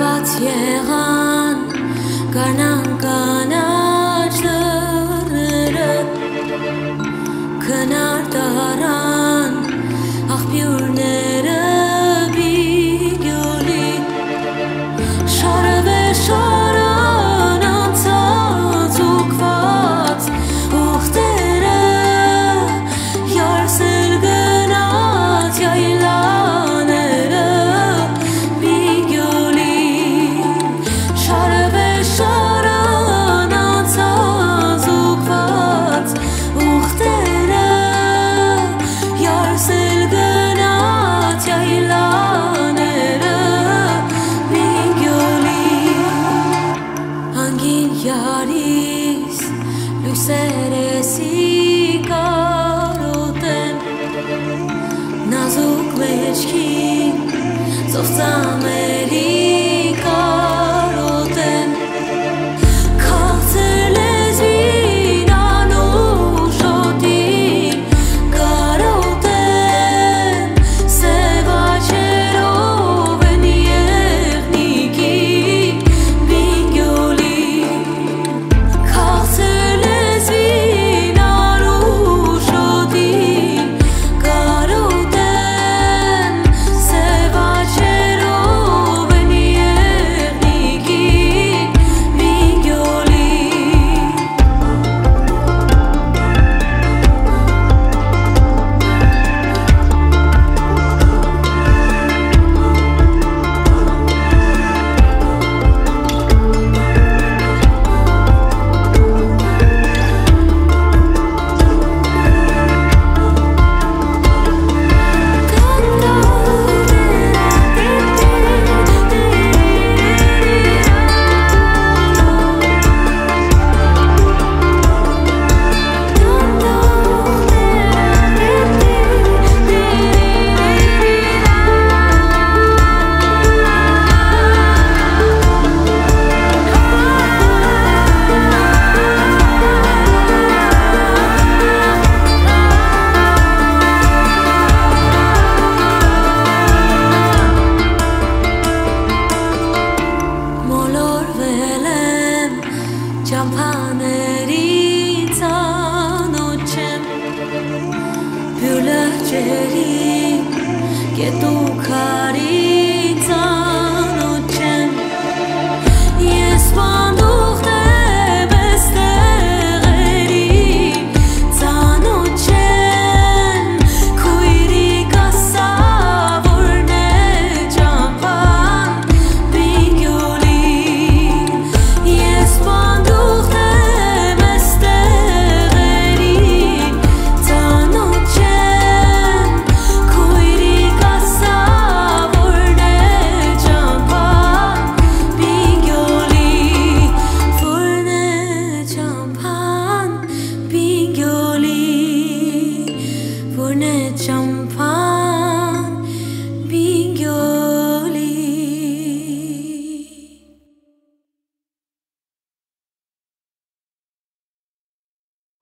batiran kanan kanarları kanar daran ah bürnere bigöli şar ve şaran anta tukvat uhtere yar selgınat yayla champagne.